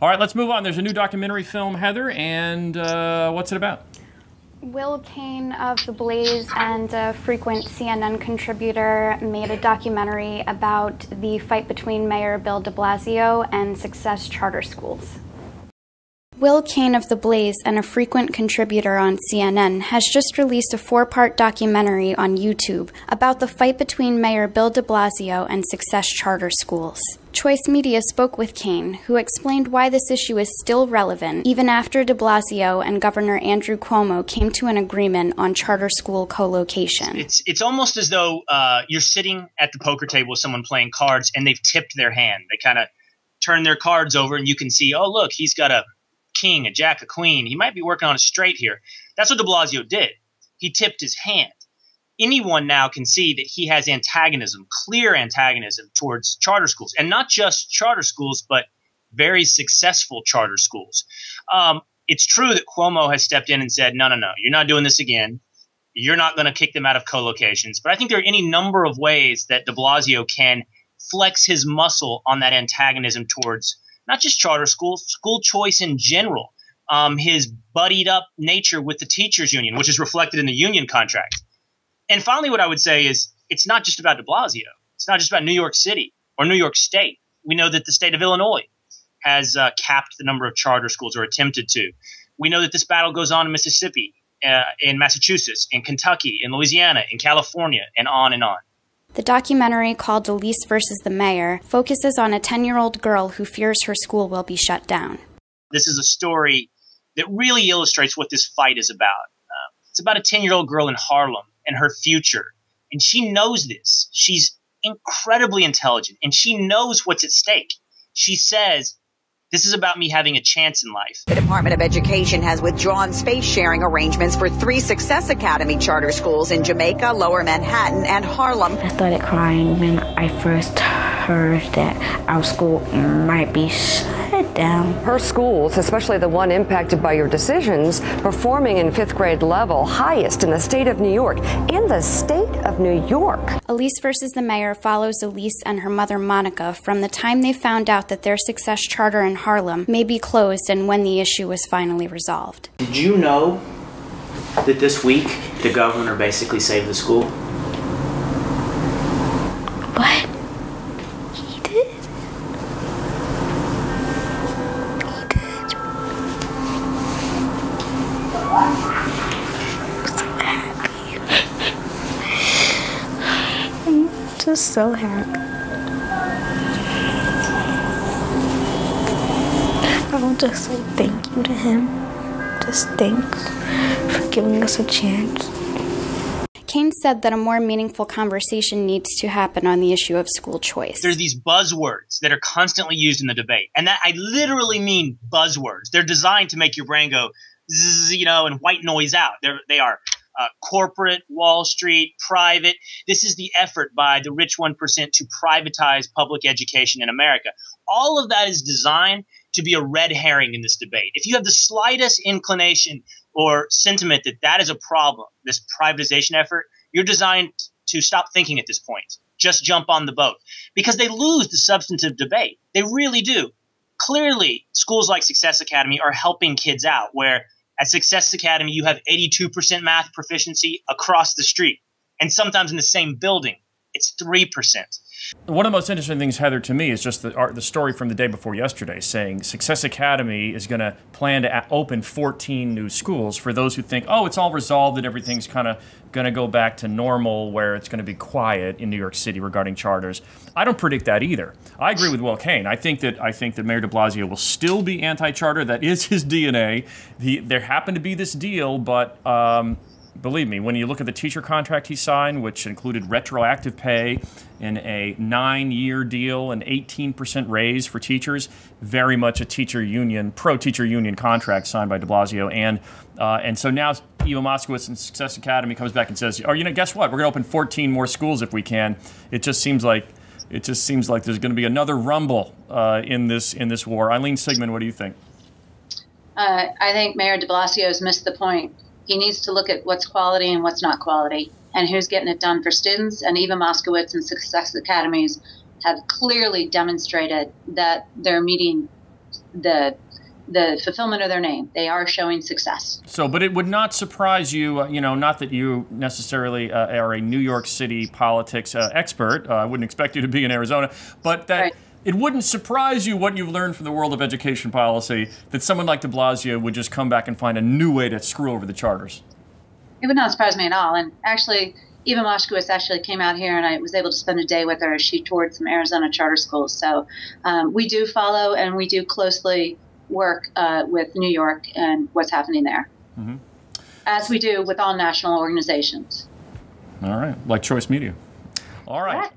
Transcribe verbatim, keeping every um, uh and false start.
All right, let's move on. There's a new documentary film, Heather, and uh, what's it about? Will Cain of The Blaze and a frequent C N N contributor made a documentary about the fight between Mayor Bill de Blasio and Success Charter Schools. Will Cain of The Blaze and a frequent contributor on C N N has just released a four-part documentary on YouTube about the fight between Mayor Bill de Blasio and Success Charter Schools. Choice Media spoke with Cain, who explained why this issue is still relevant even after de Blasio and Governor Andrew Cuomo came to an agreement on charter school co-location. It's, it's almost as though uh, you're sitting at the poker table with someone playing cards and they've tipped their hand. They kind of turn their cards over and you can see, oh, look, he's got a king, a jack, a queen. He might be working on a straight here. That's what de Blasio did. He tipped his hand. Anyone now can see that he has antagonism, clear antagonism towards charter schools, and not just charter schools, but very successful charter schools. Um, it's true that Cuomo has stepped in and said, no, no, no, you're not doing this again. You're not going to kick them out of co-locations. But I think there are any number of ways that de Blasio can flex his muscle on that antagonism towards not just charter schools, school choice in general, um, his buddied up nature with the teachers union, which is reflected in the union contract. And finally, what I would say is it's not just about de Blasio. It's not just about New York City or New York State. We know that the state of Illinois has uh, capped the number of charter schools or attempted to. We know that this battle goes on in Mississippi, uh, in Massachusetts, in Kentucky, in Louisiana, in California, and on and on. The documentary, called Alise versus the Mayor, focuses on a ten-year-old girl who fears her school will be shut down. This is a story that really illustrates what this fight is about. Uh, it's about a ten-year-old girl in Harlem and her future, and she knows this. She's incredibly intelligent, and she knows what's at stake. She says, this is about me having a chance in life. The Department of Education has withdrawn space-sharing arrangements for three Success Academy charter schools in Jamaica, Lower Manhattan, and Harlem. I started crying when I first heard that our school might be shut down. Her schools, especially the one impacted by your decisions, performing in fifth grade level, highest in the state of New York. In the state of New York. Alise versus the Mayor follows Alise and her mother, Monica, from the time they found out that their Success Charter in Harlem may be closed and when the issue was finally resolved. Did you know that this week the governor basically saved the school? What? He did? He did. I'm so happy. I'm just so happy. I'll just say thank you to him. Just thanks for giving us a chance. Cain said that a more meaningful conversation needs to happen on the issue of school choice. There's these buzzwords that are constantly used in the debate, and that I literally mean buzzwords. They're designed to make your brain go, zzz, you know, and white noise out. They're, they are uh, corporate, Wall Street, private. This is the effort by the rich one percent to privatize public education in America. All of that is designed to be a red herring in this debate. If you have the slightest inclination or sentiment that that is a problem, this privatization effort, you're designed to stop thinking at this point. Just jump on the boat. Because they lose the substantive debate. They really do. Clearly, schools like Success Academy are helping kids out, where at Success Academy, you have eighty-two percent math proficiency across the street, and sometimes in the same building. It's three percent. One of the most interesting things, Heather, to me is just the, our, the story from the day before yesterday saying Success Academy is going to plan to open fourteen new schools for those who think, oh, it's all resolved and everything's kind of going to go back to normal where it's going to be quiet in New York City regarding charters. I don't predict that either. I agree with Will Cain. I think that I think that Mayor de Blasio will still be anti-charter. That is his D N A. He, there happened to be this deal, but... Um, believe me, when you look at the teacher contract he signed, which included retroactive pay and a nine-year deal, an eighteen percent raise for teachers, very much a teacher union, pro-teacher union contract signed by de Blasio. And uh, and so now Eva Moskowitz and Success Academy comes back and says, oh, you know, guess what? We're going to open fourteen more schools if we can. It just seems like it just seems like there's going to be another rumble uh, in this in this war. Eileen Sigmund, what do you think? Uh, I think Mayor de Blasio's missed the point. He needs to look at what's quality and what's not quality and who's getting it done for students. And Eva Moskowitz and Success Academies have clearly demonstrated that they're meeting the the fulfillment of their name. They are showing success. So, but it would not surprise you, uh, you know, not that you necessarily uh, are a New York City politics uh, expert. Uh, I wouldn't expect you to be in Arizona, but that right. It wouldn't surprise you what you've learned from the world of education policy, that someone like de Blasio would just come back and find a new way to screw over the charters. It would not surprise me at all. And actually, Eva Moskowitz actually came out here, and I was able to spend a day with her as she toured some Arizona charter schools. So um, we do follow and we do closely work uh, with New York and what's happening there, mm-hmm. as we do with all national organizations. All right, like Choice Media. All right. What?